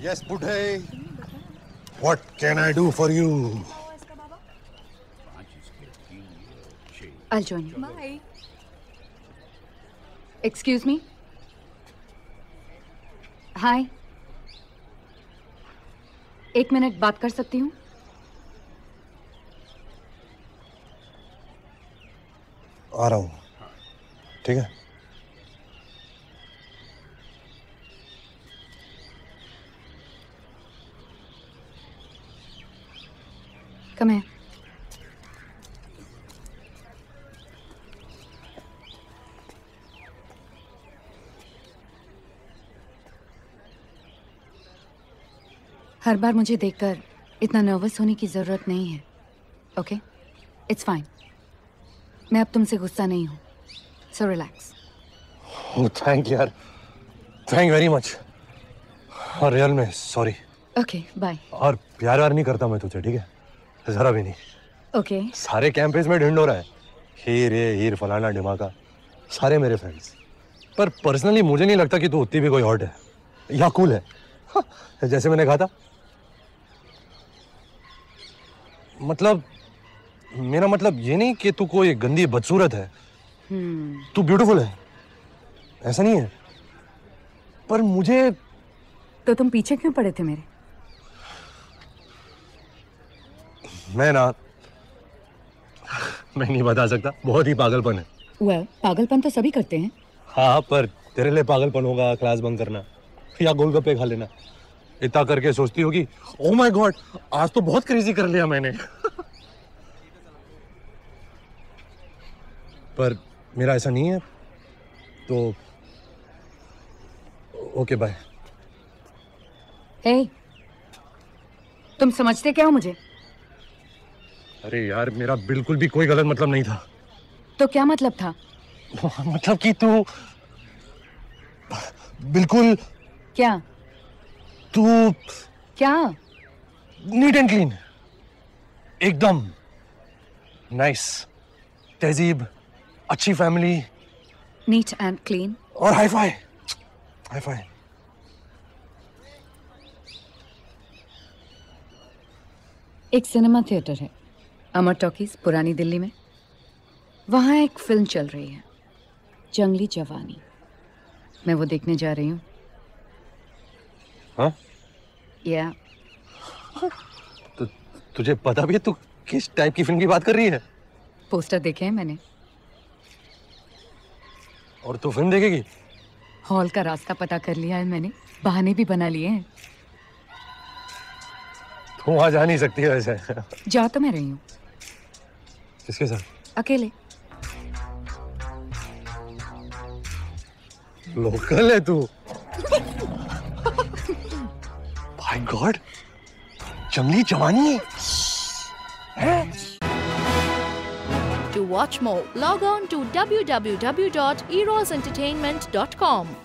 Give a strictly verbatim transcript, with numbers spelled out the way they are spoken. Yes, Buddha. What can I do for you? I'll join you. Bye. Excuse me. Hi. एक minute बात कर सकती हूँ? आ रहा हूँ. ठीक है. Come here. हर बार मुझे देखकर इतना नर्वस होने की ज़रूरत नहीं है. Okay, it's fine. मैं अब तुमसे गुस्सा नहीं हूँ. So relax. थैंक यू यार, थैंक वेरी मच. और रियल में सॉरी. Okay bye. और प्यार व्यार नहीं करता मैं तुझे, ठीक है, ज़रा भी नहीं. Okay okay. सारे कैंपस में ढूंढ हो रहा है हीर ये हीर फलाना ढिमाका, सारे मेरे फ्रेंड्स. पर पर्सनली मुझे नहीं लगता कि तू उतनी भी कोई हॉट है या कूल है. हाँ, जैसे मैंने कहा था, मतलब मेरा मतलब ये नहीं कि तू कोई गंदी बदसूरत है. hmm. तू ब्यूटीफुल है, ऐसा नहीं है. पर मुझे तो तुम पीछे क्यों पड़े थे मेरे? मैं ना मैं नहीं बता सकता, बहुत ही पागलपन है. well, पागलपन तो सभी करते हैं. हाँ, पर तेरे लिए पागलपन होगा क्लास बंक करना या गोलगप्पे खा लेना. इतना करके सोचती होगी ओ माय गॉड आज तो बहुत क्रेजी कर लिया मैंने. पर मेरा ऐसा नहीं है तो ओके बाय. हे, तुम समझते क्या हो मुझे? अरे यार मेरा बिल्कुल भी कोई गलत मतलब नहीं था. तो क्या मतलब था? मतलब कि तू बिल्कुल क्या तू क्या नीट एंड क्लीन, एकदम नाइस, तहजीब, अच्छी फैमिली. नीट एंड क्लीन और हाई फाई हाई फाई. एक सिनेमा थिएटर है अमर टॉकीज पुरानी दिल्ली में. वहाँ एक फिल्म चल रही है जंगली जवानी. मैं वो देखने जा रही हूँ. हाँ? Yeah. तु, तुझे पता भी है तू किस टाइप की फिल्म की बात कर रही है? पोस्टर देखे हैं मैंने. और तू फिल्म देखेगी? हॉल का रास्ता पता कर लिया है मैंने, बहाने भी बना लिए हैं. तू वहां जा नहीं सकती है ऐसे. जा तो मैं रही हूँ. किसके साथ? अकेले. लोकल है तू. My God, जंगली जवानी है. To watch more, log on to w w w dot eros entertainment dot com.